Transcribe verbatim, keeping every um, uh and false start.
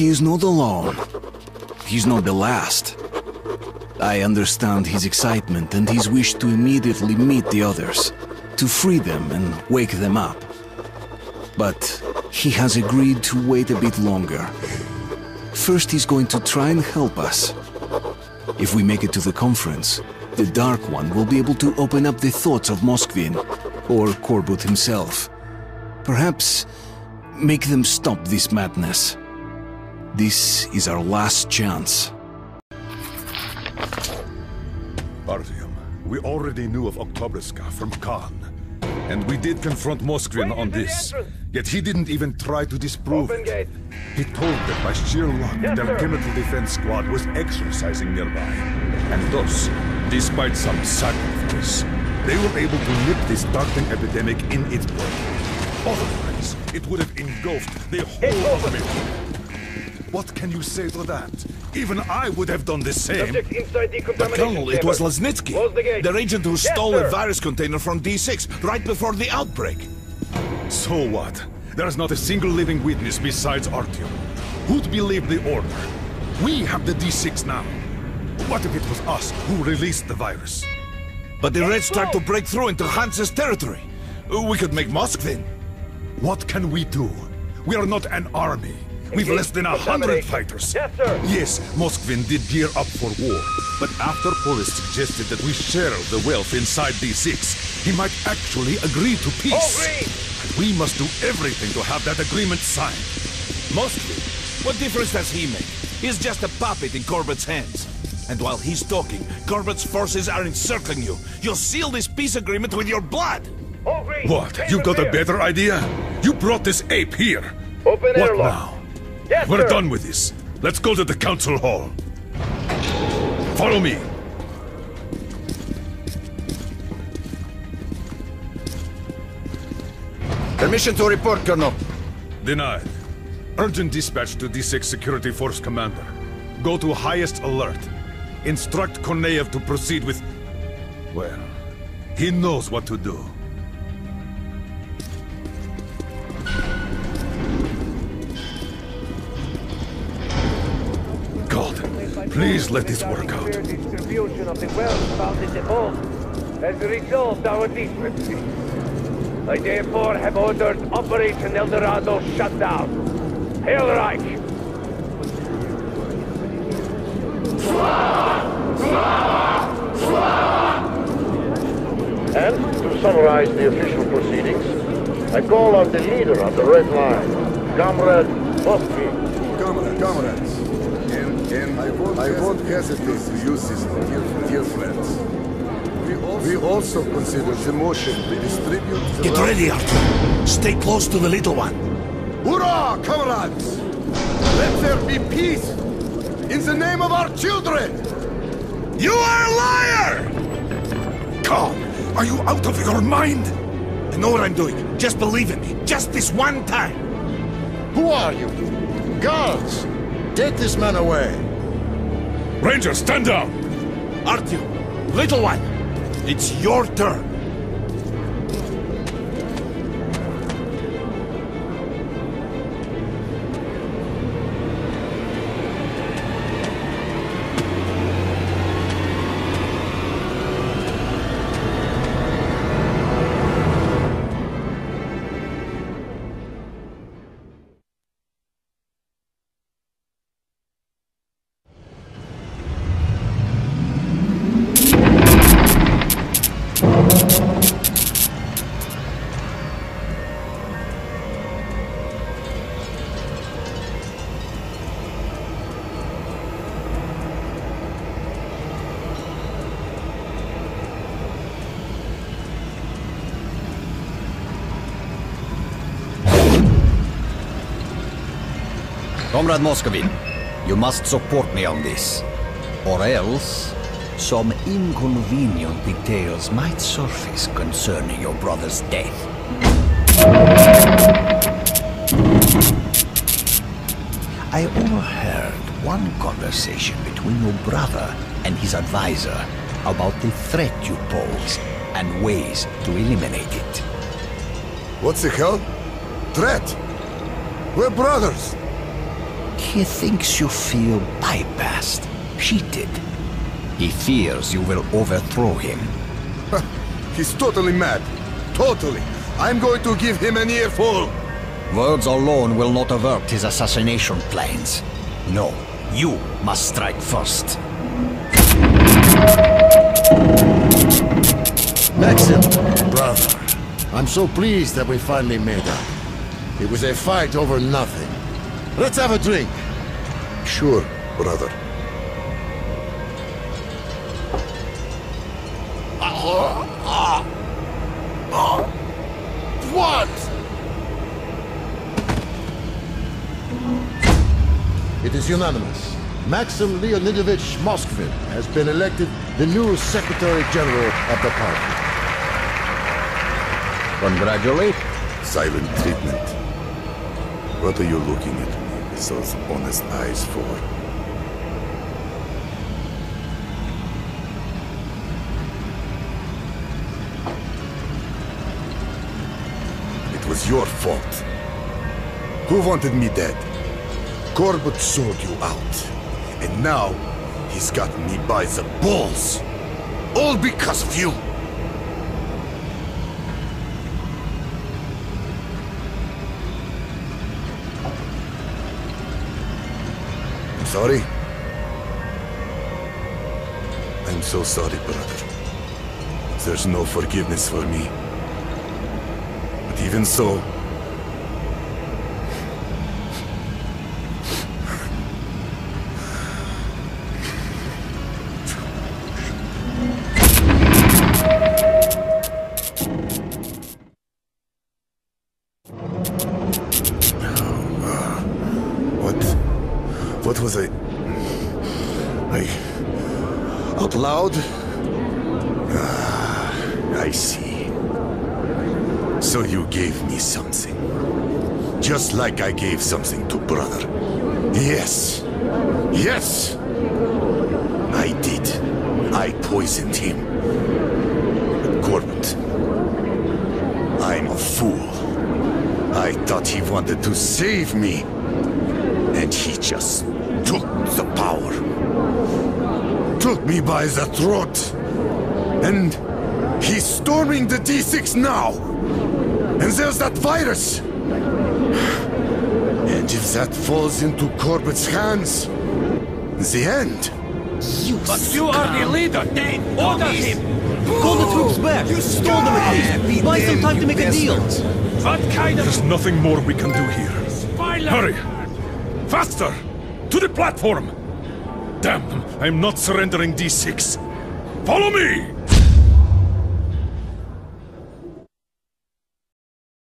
he is not alone. He's not the last. I understand his excitement and his wish to immediately meet the others, to free them and wake them up. But he has agreed to wait a bit longer. First, he's going to try and help us. If we make it to the conference, the Dark One will be able to open up the thoughts of Moskvin, or Korbut himself. Perhaps make them stop this madness. This is our last chance. Artyom, we already knew of Oktobriska from Khan, and we did confront Moskvin on this, yet he didn't even try to disprove it. Gate. He told that by sheer luck, yes, their sir. chemical defense squad was exercising nearby, and thus, despite some sacrifice, they were able to nip this startling epidemic in its bud. Otherwise, it would have engulfed the whole of it. What can you say to that? Even I would have done the same. But Colonel, it was Laznitsky, the, the agent who yes, stole sir. a virus container from D six right before the outbreak. So what? There is not a single living witness besides Artyom. Who'd believe the order? We have the D six now. What if it was us who released the virus? But the Reds tried to break through into Hansa's territory. We could make Moskvin. What can we do? We are not an army. We've less than a hundred fighters. Yes, sir. Yes, Moskvin did gear up for war, but after Forrest suggested that we share the wealth inside D six, he might actually agree to peace. And we must do everything to have that agreement signed. Moskvin? What difference does he make? He's just a puppet in Corbett's hands. And while he's talking, Corbett's forces are encircling you. You'll seal this peace agreement with your blood. What? You got a better idea? You brought this ape here. Open what airlock. now? Yes, We're sir. done with this. Let's go to the council hall. Follow me. Permission to report, Colonel. Denied. Urgent dispatch to D six Security Force Commander. Go to highest alert. Instruct Korneev to proceed with... Well, he knows what to do. Please let this work out. ...distribution of the wealth found in the vault has resolved our discrepancy. I therefore have ordered Operation Eldorado shut down. Hellreich! And to summarize the official proceedings, I call on the leader of the Red Line, Comrade Boski. Comrade, comrades. And I won't, I won't hesitate to use this, dear, dear friends. We also, we also consider the motion to distribute the... Get ready, Arthur. Stay close to the little one. Hurrah, comrades! Let there be peace in the name of our children! You are a liar! Khan, are you out of your mind? I know what I'm doing. Just believe in me. Just this one time. Who are you? Guards! Take this man away! Ranger, stand down! Artyom, little one, it's your turn! Comrade Moskvin, you must support me on this, or else some inconvenient details might surface concerning your brother's death. I overheard one conversation between your brother and his advisor about the threat you pose and ways to eliminate it. What the hell? Threat? We're brothers! He thinks you feel bypassed, cheated. He fears you will overthrow him. He's totally mad. Totally. I'm going to give him an earful. Words alone will not avert his assassination plans. No, you must strike first. Maxim, brother, I'm so pleased that we finally made up. It was a fight over nothing. Let's have a drink. Sure, brother. Uh, uh, uh, what? It is unanimous. Maxim Leonidovich Moskvin has been elected the new Secretary General of the party. Congratulate. Silent treatment. What are you looking at me with those honest eyes for? It was your fault. Who wanted me dead? Korbut sold you out. And now, he's got me by the balls! All because of you! I'm sorry. I'm so sorry, brother. There's no forgiveness for me. But even so... like I gave something to brother. Yes. Yes! I did. I poisoned him. But Corbett, I'm a fool. I thought he wanted to save me. And he just took the power. Took me by the throat. And he's storming the D six now. And there's that virus. If that falls into Corbett's hands, the end. You but you scum. Are the leader. They order him. Call the troops back. You stole them out. Buy some time to make a deal. What kind of? There's nothing more we can do here. Spyler. Hurry, faster, to the platform. Damn! I'm not surrendering D six. Follow me.